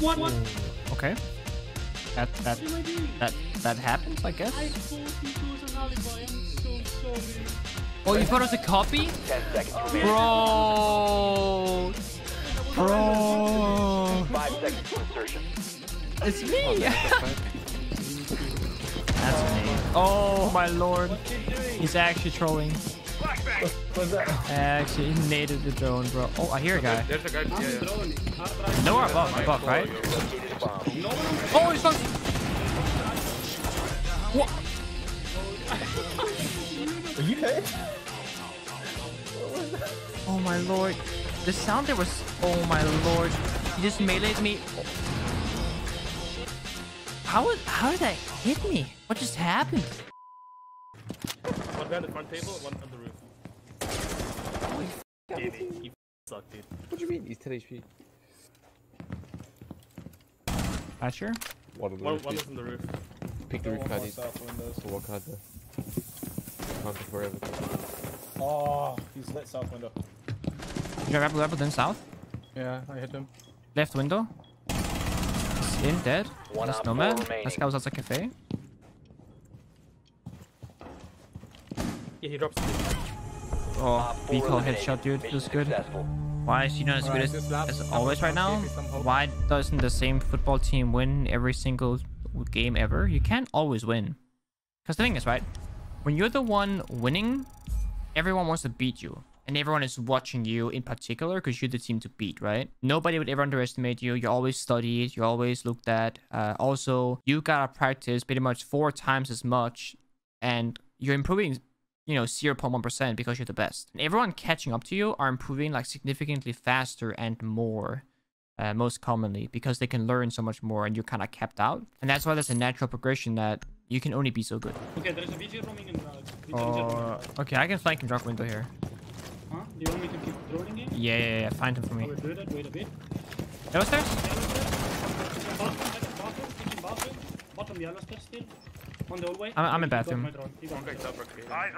What? Ooh. Okay. That happens, I guess. I told you it was an alibi. I'm so sorry. Oh, you thought it was a copy? 10 seconds. Bro. 5 seconds for insertion. It's me. That's me. Oh my lord. He's actually trolling. What's that? Actually, he naded the drone, bro. Oh, I hear a guy. There's a guy. Yeah. No, we're above, right? Oh, he's not. What? Are you okay? Oh my lord. The sound there was. Oh my lord. He just meleeed me. How did that hit me? What just happened? One guy on the front table, one on the roof. Oh, you suck, dude. What do you mean? He's 10 HP. Not sure? One is on the roof. Pick the roof card. So what card there? Can't pick forever. Oh, he's lit south window. Did you grab him south? Yeah, I hit him. Left window. Him dead. That's Nomad. That guy was outside cafe. Yeah, he drops. Oh, B-call headshot, dude. Feels good. Why is he not as good as always right now? Why doesn't the same football team win every single game ever? You can't always win. Because the thing is, right? When you're the one winning, everyone wants to beat you. And everyone is watching you in particular because you're the team to beat, right? Nobody would ever underestimate you. You're always studied. You're always looked at. Also, you gotta practice pretty much 4 times as much. And you're improving, you know, 0.1% because you're the best. And everyone catching up to you are improving like significantly faster and more. Most commonly because they can learn so much more and you're kind of kept out. And that's why there's a natural progression that you can only be so good. Okay, there's a VG roaming in the... okay, I can flank and drop window here. Huh? Do you want me to keep throwing it? Yeah, find him for me. Wait a bit. Yellow stairs? Bottom yellow stairs still. On the old way. I'm in bathroom. Eyes on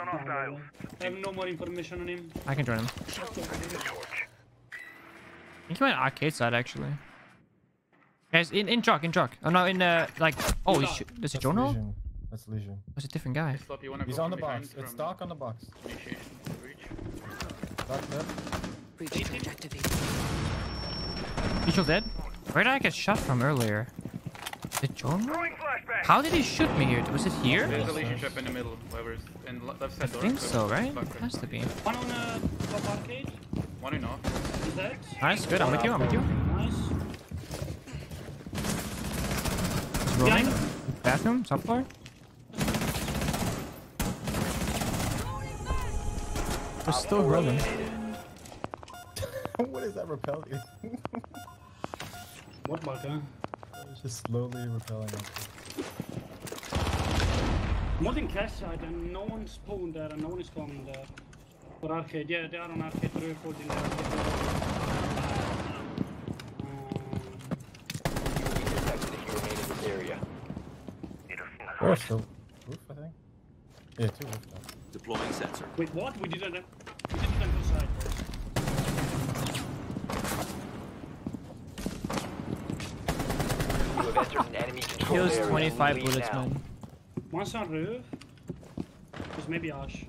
hostiles. I have no more information on him. I can join him. I think he went arcade side actually. Guys, yeah, in truck. Oh no, oh, is it Jono? That's Legion. That's a different guy. He's on the box. It's dark on the box. He's still dead? Where did I get shot from earlier? Is it Jono? How did he shoot me here? Was it here? There's a Legion trap in the middle. Whoever's in left side door. I think so, right? It has to be. One on the arcade. One in off. Nice, good. I'm with you. Nice. Rolling. Bathroom, top floor. We're still rolling. What is that repelling? What marker? It's just slowly repelling. Not in cash side, and no one's spawned there, and no one is coming there. For arcade, yeah, they are on arcade. They're holding their arcade. Oh, so roof, I think. Yeah, 2 roof. Deploying sensor. Wait, what? We didn't go side. You have entered an enemy control area. Kills 25 bullets, man. One's on roof. There's maybe Ash.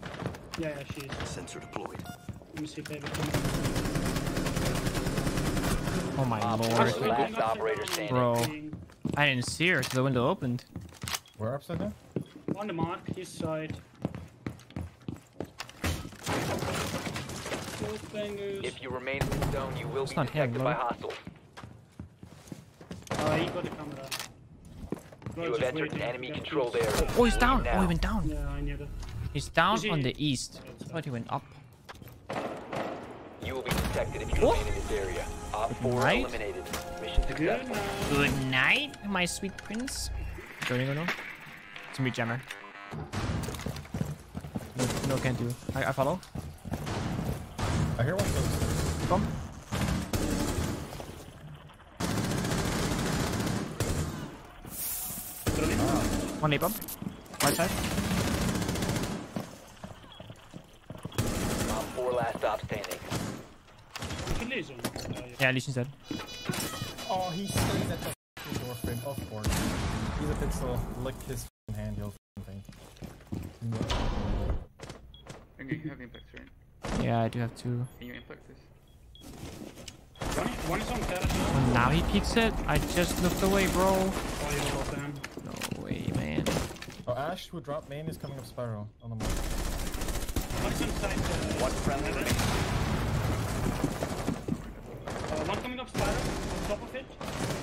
Yeah, she is. Sensor deployed. Let me see if they have a... Oh my lord. Last operator standing. Bro, I didn't see her, so the window opened. Where upside down? On the mark, his side. If you remain in the zone, you will be detected by hostiles. He got the camera. You have entered an enemy controlled area. Oh, he's down! Oh, he went down! Yeah, I knew that. He's down on the east. I thought he went up. You will be detected if you remain in this area. Op 4 eliminated. Mission successful. Good night, my sweet prince. It's me, Jammer. No, can't do. I follow. I hear one close. Come. One napalm. Right side. Four last stop standing. Yeah, Legion said. Oh, he stays at the f***ing doorframe, of course. He's a pixel, lick his f***ing hand, he'll f***ing thing. Okay, you have impacts, right? Yeah, I do have two. Can you impact this? One is on that. Now he peeks it? I just looked away, bro. Oh, you lost him. No way, man. Oh, Ash, who dropped main, is coming up spiral on the map. One friendly ready. One coming up spiral, on top of it.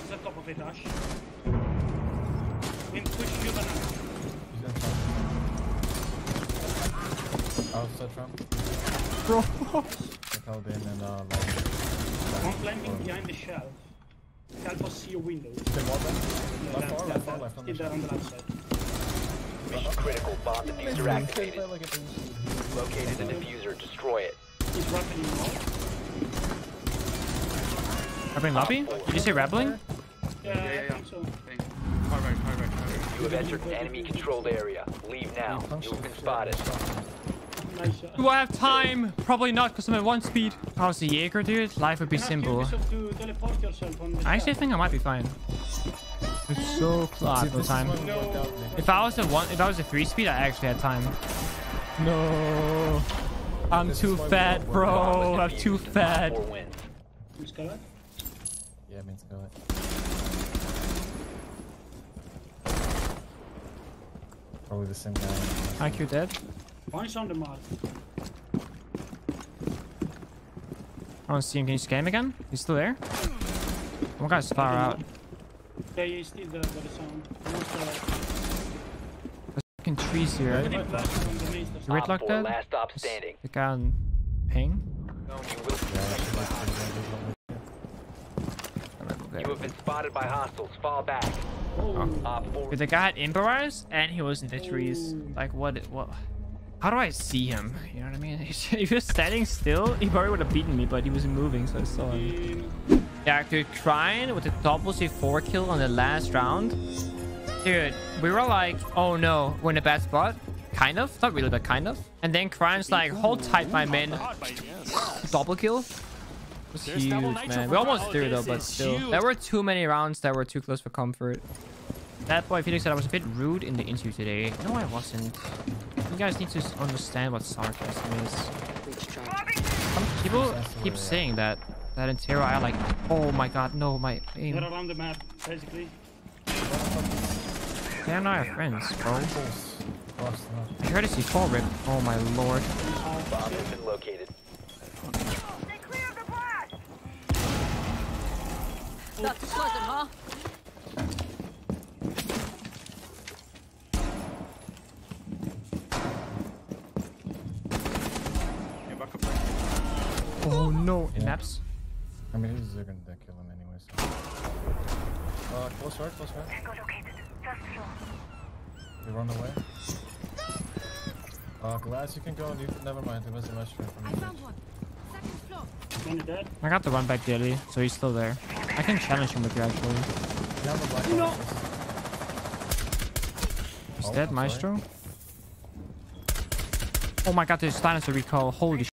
He's on top of it, Ash. He's pushing you banana. He's on top. Outside trap. Bro. Calvin and one climbing behind the shelf. Help us see your window. Left, keep that on the left side. Mission critical, bomb diffuser activated. Located the diffuser, destroy it. He's rappelling you off. Rappelling lobby? Did you say rappelling? Yeah, I think so. You have entered an enemy controlled area. Leave now. You have been spotted. Do I have time? Probably not, because I'm at 1 speed. If I was a Jaeger, dude, life would be simple. I actually think I might be fine. It's so close on time. If I was a 3 speed, I actually had time. No, I'm too fat, bro. I'm too fat. Yeah, I mean Scarlet. Probably the same guy. IQ dead. One's on the mark. I don't see him. Can you scan him again? He's still there? One guy's far out. Yeah, he's still there, but it's on. There's fucking trees here. You red locked that? Last stop standing. The guy on ping? No, you will be. You have been spotted by hostiles. Fall back. Oh. The guy had improvised and he was in the trees. Like, what? How do I see him? You know what I mean? If he was standing still, he probably would have beaten me, but he was moving, so I saw him. Yeah, dude, Trine with the double C4 kill on the last round. Dude, we were like, oh no, we're in a bad spot. Kind of. Not really, but kind of. And then Crine's like, hold tight, my man. Double kill. It was huge, man. We almost threw, though, but still. There were too many rounds that were too close for comfort. That boy Phoenix said I was a bit rude in the interview today. No, I wasn't. You guys need to understand what sarcasm is. People keep saying that in Terra I like, oh my god, no, my aim. They're around the map, basically. They're not our friends, bro. I heard a C4 rip. Oh my lord. Bomb has been located. They cleared the blast! That's pleasant, huh? Oh no, yeah. Naps. I mean, they're gonna kill him anyways. Close right. They run away. Glass, you can go and you never mind. It was a match for me. I found one. Second floor. I got the run back daily, so he's still there. I can challenge him with you actually. No. Is that Maestro? Oh my god, there's dinosaur recall. Holy shit.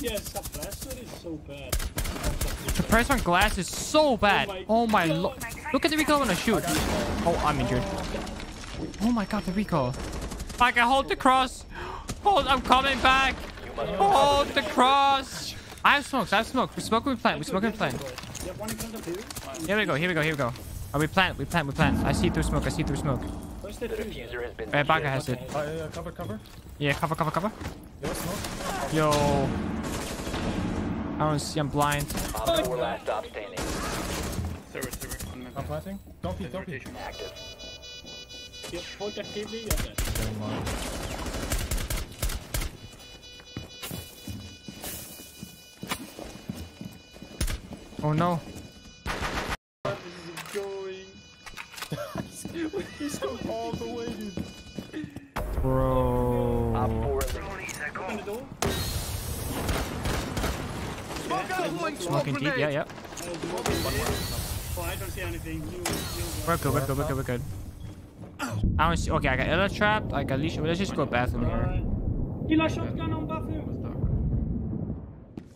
Yes, that blaster is so bad. The press on glass is so bad. Oh my lord. Look at the recoil when I shoot. Oh, I'm injured. Oh my god, the recoil. I can hold the cross. Hold, I'm coming back. Hold the cross. I have smokes. We smoke and we plant. Here we go. Oh, we plant. I see through smoke. Baka has it. Cover. Yeah, cover. Yo. I don't see, I'm blind. I'm planting. Don't be. Active. Yep, hold that TV, you're dead. Oh no. Where is he going? He's going all the way, dude. Bro. Open the door. Smoking deep, yeah. I don't see anything. We're good. I don't see. Okay, I got Ella trapped. I got Alicia. Let's just go bathroom here. Ella shotgun on bathroom.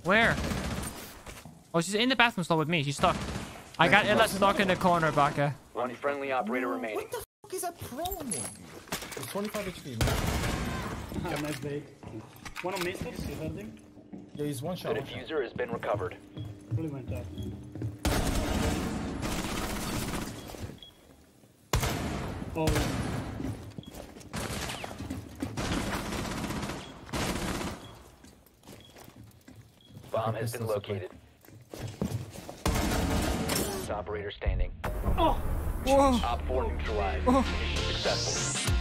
Where? Oh, she's in the bathroom stall with me. She's stuck. I got Ella stuck in the corner, Baka. Only friendly operator remaining. What the fuck is a problem? It's 25 HP. Yeah, nice bait. One on mid, is that thing? Yeah, he's one shot. The diffuser has been recovered. Really went up. Oh. Bomb has been located. Operator standing. Oh. Whoa. Op 4 neutralized. Mission successful.